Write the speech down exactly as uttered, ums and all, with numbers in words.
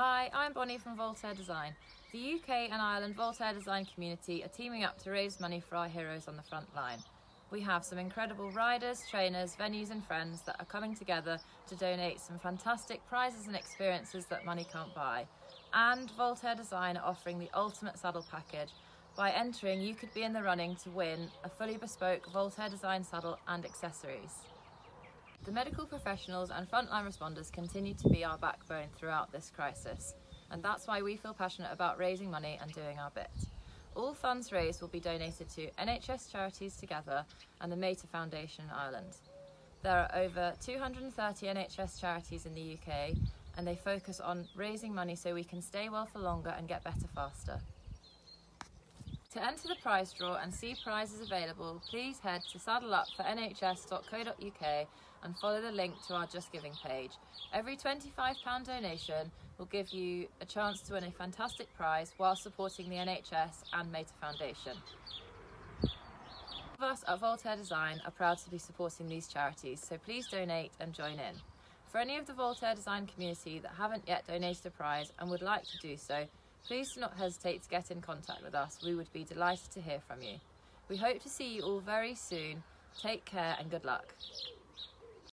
Hi, I'm Bonnie from Voltaire Design. The U K and Ireland Voltaire Design community are teaming up to raise money for our heroes on the front line. We have some incredible riders, trainers, venues and friends that are coming together to donate some fantastic prizes and experiences that money can't buy. And Voltaire Design are offering the ultimate saddle package. By entering, you could be in the running to win a fully bespoke Voltaire Design saddle and accessories. The medical professionals and frontline responders continue to be our backbone throughout this crisis, and that's why we feel passionate about raising money and doing our bit. All funds raised will be donated to N H S Charities Together and the Mater Foundation in Ireland. There are over two hundred and thirty N H S charities in the U K, and they focus on raising money so we can stay well for longer and get better faster. To enter the prize draw and see prizes available, please head to saddle up four N H S dot co dot U K and follow the link to our Just Giving page. Every twenty-five pound donation will give you a chance to win a fantastic prize while supporting the N H S and Mater Foundation. All of us at Voltaire Design are proud to be supporting these charities, so please donate and join in. For any of the Voltaire Design community that haven't yet donated a prize and would like to do so, please do not hesitate to get in contact with us. We would be delighted to hear from you. We hope to see you all very soon. Take care and good luck.